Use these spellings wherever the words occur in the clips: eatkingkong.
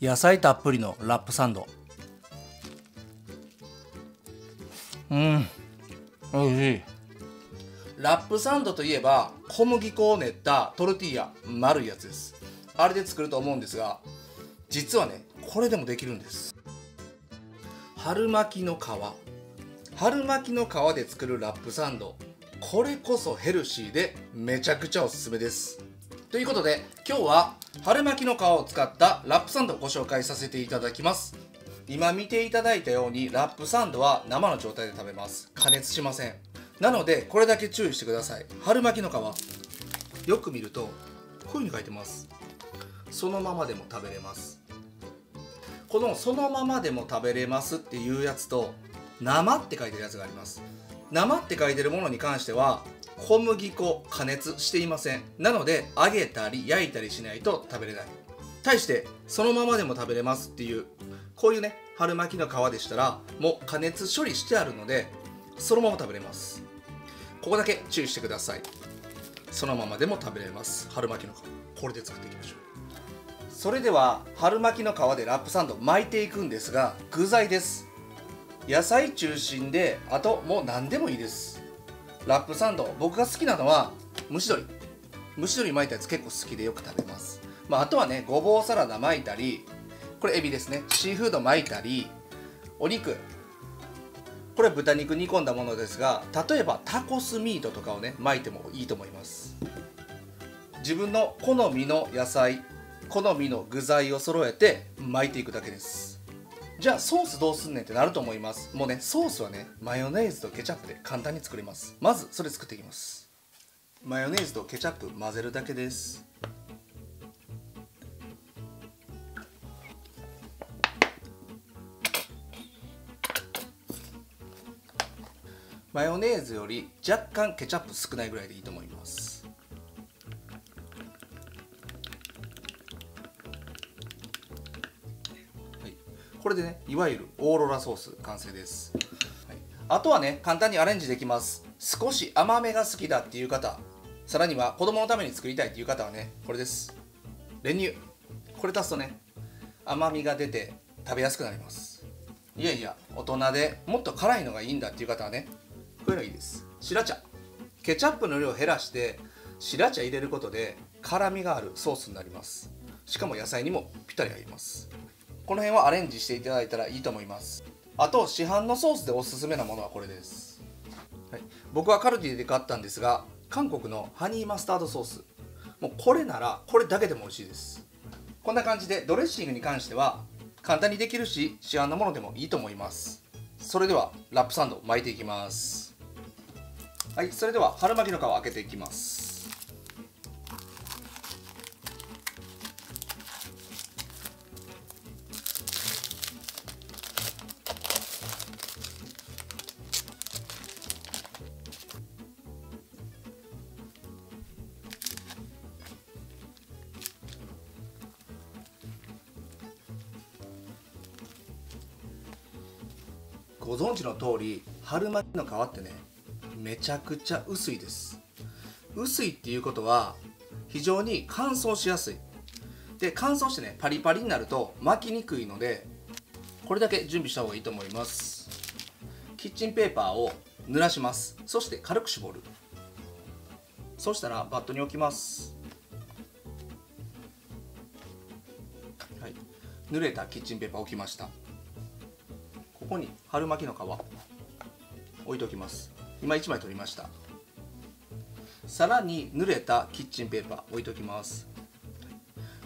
野菜たっぷりのラップサンド。おいしい。ラップサンドといえば小麦粉を練ったトルティーヤ、丸いやつです。あれで作ると思うんですが、実はねこれでもできるんです。春巻きの皮、春巻きの皮で作るラップサンド、これこそヘルシーでめちゃくちゃおすすめです。ということで今日は春巻きの皮を使ったラップサンドをご紹介させていただきます。今見ていただいたようにラップサンドは生の状態で食べます。加熱しません。なのでこれだけ注意してください。春巻きの皮よく見るとこういう風に書いてます。そのままでも食べれます。このそのままでも食べれますっていうやつと、生って書いてるやつがあります。生って書いてるものに関しては小麦粉加熱していません。なので揚げたり焼いたりしないと食べれない。対してそのままでも食べれますっていうこういうね春巻きの皮でしたらもう加熱処理してあるのでそのまま食べれます。ここだけ注意してください。そのままでも食べれます。春巻きの皮、これで作っていきましょう。それでは春巻きの皮でラップサンド巻いていくんですが、具材です。野菜中心で、あともう何でもいいです。ラップサンド、僕が好きなのは蒸し鶏。蒸し鶏巻いたやつ結構好きでよく食べます。あとはねごぼうサラダ巻いたり、これエビですね、シーフード巻いたり、お肉、これ豚肉煮込んだものですが、例えばタコスミートとかをね巻いてもいいと思います。自分の好みの野菜、好みの具材を揃えて巻いていくだけです。じゃあソースどうすんねんってなると思います。もうねソースはねマヨネーズとケチャップで簡単に作れます。まずそれ作っていきます。マヨネーズとケチャップ混ぜるだけです。マヨネーズより若干ケチャップ少ないぐらいでいいと思います。はい、これでねいわゆるオーロラソース完成です。はい、あとはね簡単にアレンジできます。少し甘めが好きだっていう方、さらには子供のために作りたいっていう方はねこれです。練乳、これ足すとね甘みが出て食べやすくなります。いやいや大人でもっと辛いのがいいんだっていう方はねこういうのいいです。白茶、ケチャップの量を減らして白茶入れることで辛みがあるソースになります。しかも野菜にもぴったり合います。この辺はアレンジしていただいたらいいと思います。あと市販のソースでおすすめなものはこれです。はい、僕はカルディで買ったんですが、韓国のハニーマスタードソース、もうこれならこれだけでも美味しいです。こんな感じでドレッシングに関しては簡単にできるし市販のものでもいいと思います。それではラップサンド巻いていきます。はい、それでは春巻きの皮を開けていきます。ご存知の通り春巻きの皮ってねめちゃくちゃ薄いです。薄いっていうことは非常に乾燥しやすいで、乾燥してねパリパリになると巻きにくいので、これだけ準備した方がいいと思います。キッチンペーパーを濡らします。そして軽く絞る。そしたらバットに置きます。はい、濡れたキッチンペーパー置きました。ここに春巻きの皮置いておきます。今1枚取りました。さらに濡れたキッチンペーパー置いておきます。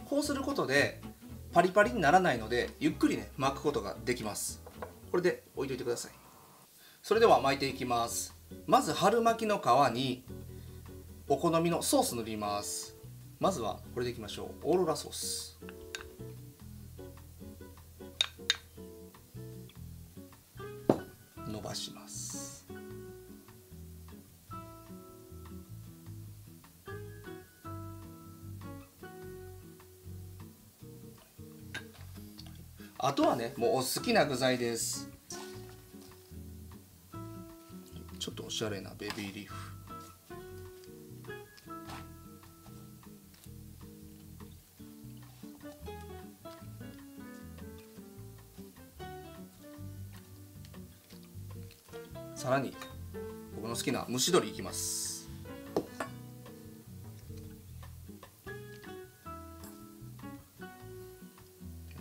こうすることでパリパリにならないのでゆっくりね巻くことができます。これで置いといてください。それでは巻いていきます。まず春巻きの皮にお好みのソース塗ります。まずはこれでいきましょう。オーロラソース、伸ばします。あとはねもうお好きな具材です。ちょっとおしゃれなベビーリーフ、さらに僕の好きな蒸し鶏いきます。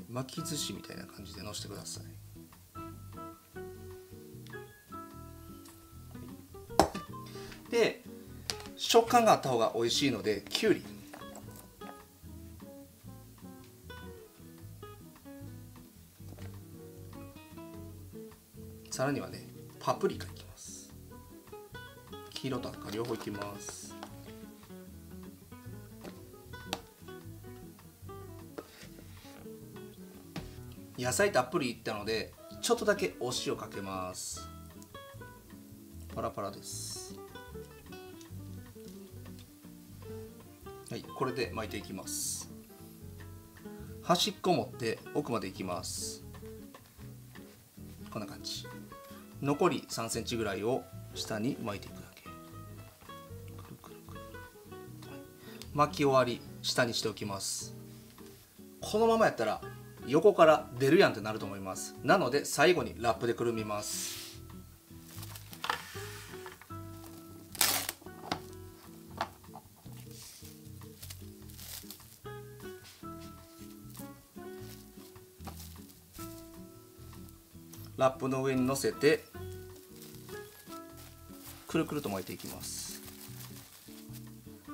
巻き寿司みたいな感じでのしてください。で、食感があった方が美味しいのできゅうり、さらにはねパプリカいきます。黄色と赤両方いきます。野菜たっぷりいったのでちょっとだけお塩かけます。パラパラです。はい、これで巻いていきます。端っこ持って奥までいきます。こんな感じ。残り3センチぐらいを下に巻いていくだけ。くるくるくる、はい、巻き終わり下にしておきます。このままやったら横から出るやんってなると思います。なので最後にラップでくるみます。ラップの上に乗せてくるくると巻いていきます。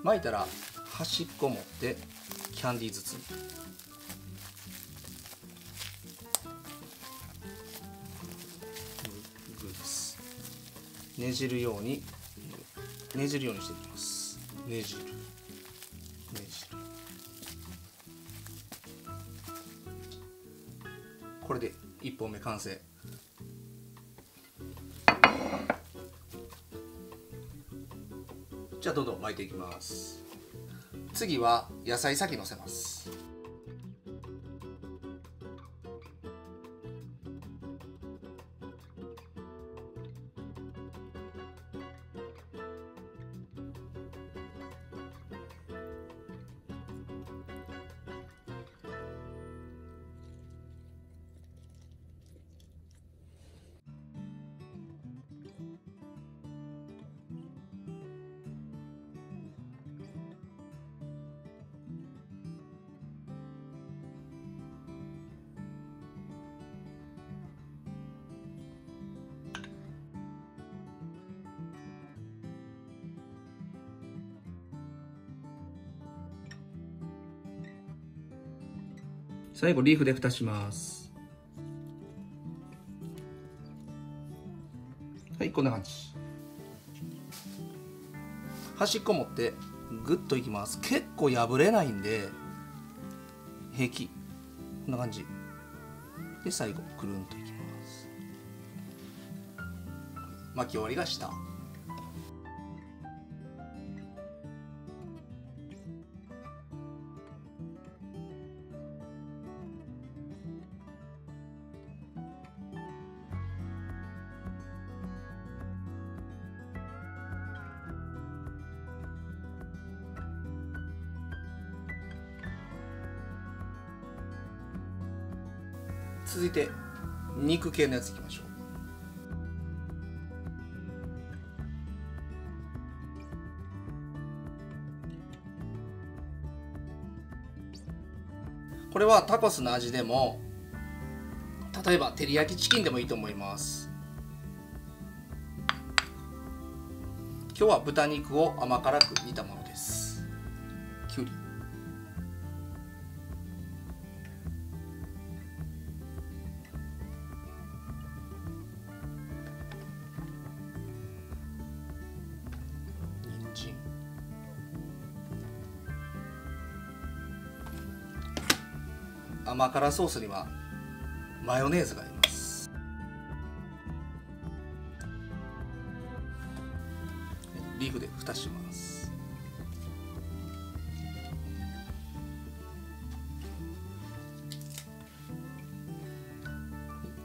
巻いたら端っこ持ってキャンディー包み、ねじるようにねじるようにしていきます。ねじるねじる。これで1本目完成。じゃあどんどん巻いていきます。次は野菜先のせます。最後リーフで蓋します。はい、こんな感じ。端っこ持ってグッといきます。結構破れないんで平気。こんな感じで最後くるんといきます。巻き終わりが下。続いて肉系のやついきましょう。これはタコスの味でも例えば照り焼きチキンでもいいと思います。今日は豚肉を甘辛く煮たものです。きゅうり、甘辛ソースにはマヨネーズがあります。リーフで蓋します。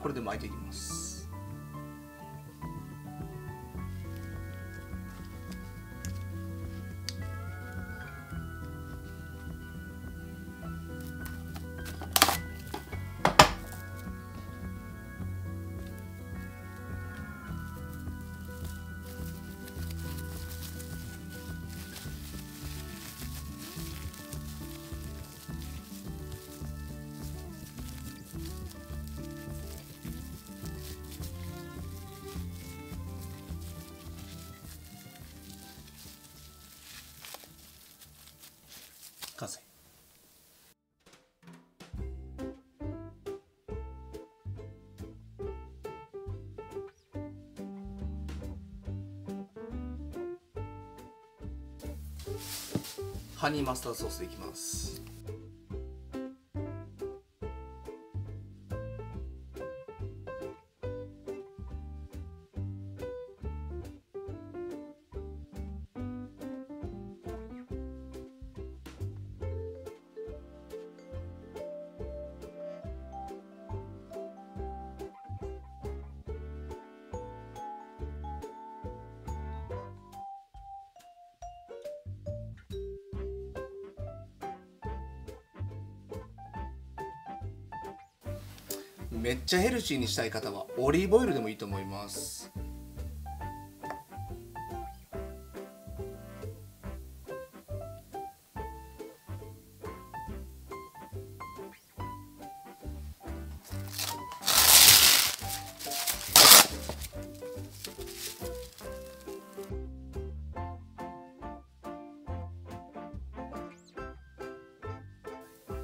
これで巻いていきます。ハニーマスタードソースでいきます。めっちゃヘルシーにしたい方はオリーブオイルでもいいと思います。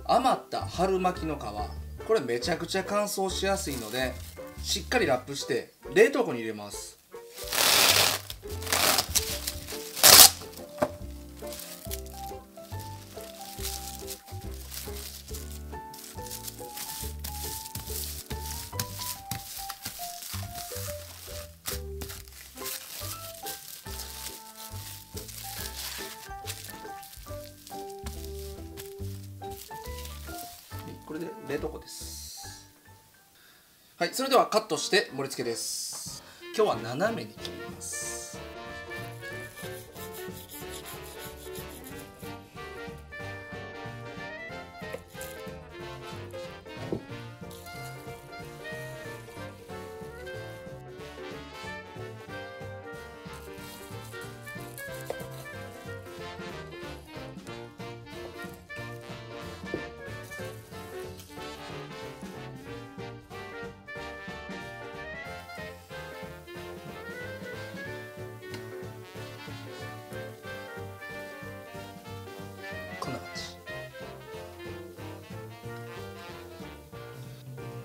余った春巻きの皮、これめちゃくちゃ乾燥しやすいので、しっかりラップして冷凍庫に入れます。これで冷凍庫です。はい、それではカットして盛り付けです。今日は斜めに切ります。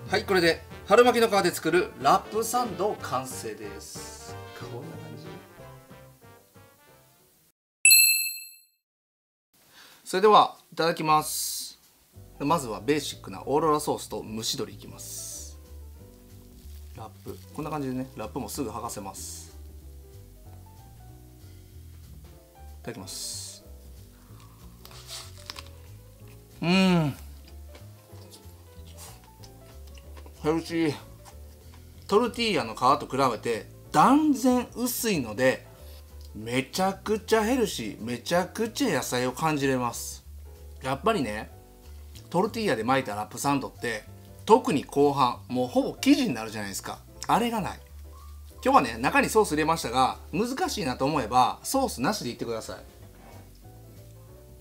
はい、これで春巻きの皮で作るラップサンド完成です。こんな感じ。それではいただきます。まずはベーシックなオーロラソースと蒸し鶏いきます。ラップこんな感じでね、ラップもすぐ剥がせます。いただきます。ヘルシー。トルティーヤの皮と比べて断然薄いので、めちゃくちゃヘルシー、めちゃくちゃ野菜を感じれます。やっぱりね、トルティーヤで巻いたラップサンドって、特に後半もうほぼ生地になるじゃないですか。あれがない。今日はね、中にソース入れましたが、難しいなと思えばソースなしでいってください。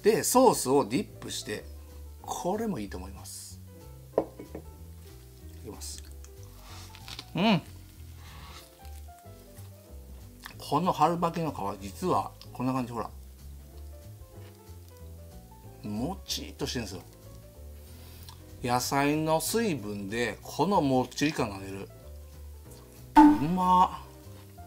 でソースをディップして、これもいいと思います。この春巻きの皮、実はこんな感じ、ほらもちっとしてるんですよ。野菜の水分でこのもっちり感が出る。うまっ。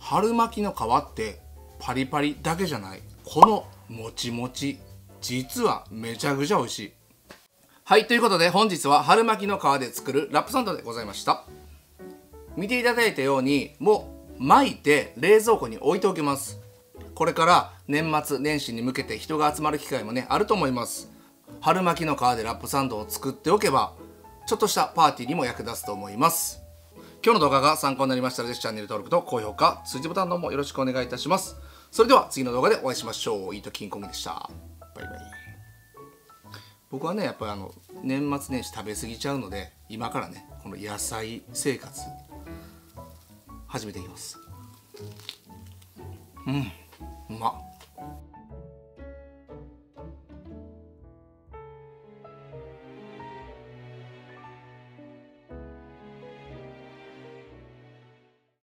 春巻きの皮ってパリパリだけじゃない、このもちもち、実はめちゃくちゃ美味しい。はい、ということで本日は春巻きの皮で作るラップサンドでございました。見ていただいたように、もう巻いて冷蔵庫に置いておきます。これから年末年始に向けて人が集まる機会もね、あると思います。春巻きの皮でラップサンドを作っておけば、ちょっとしたパーティーにも役立つと思います。今日の動画が参考になりましたら、ぜひチャンネル登録と高評価、通知ボタンの方もよろしくお願いいたします。それでは次の動画でお会いしましょう。イートキンコングでした。バイバイ。僕はね、やっぱり年末年始食べ過ぎちゃうので、今からね、この野菜生活始めていきます。うまっ。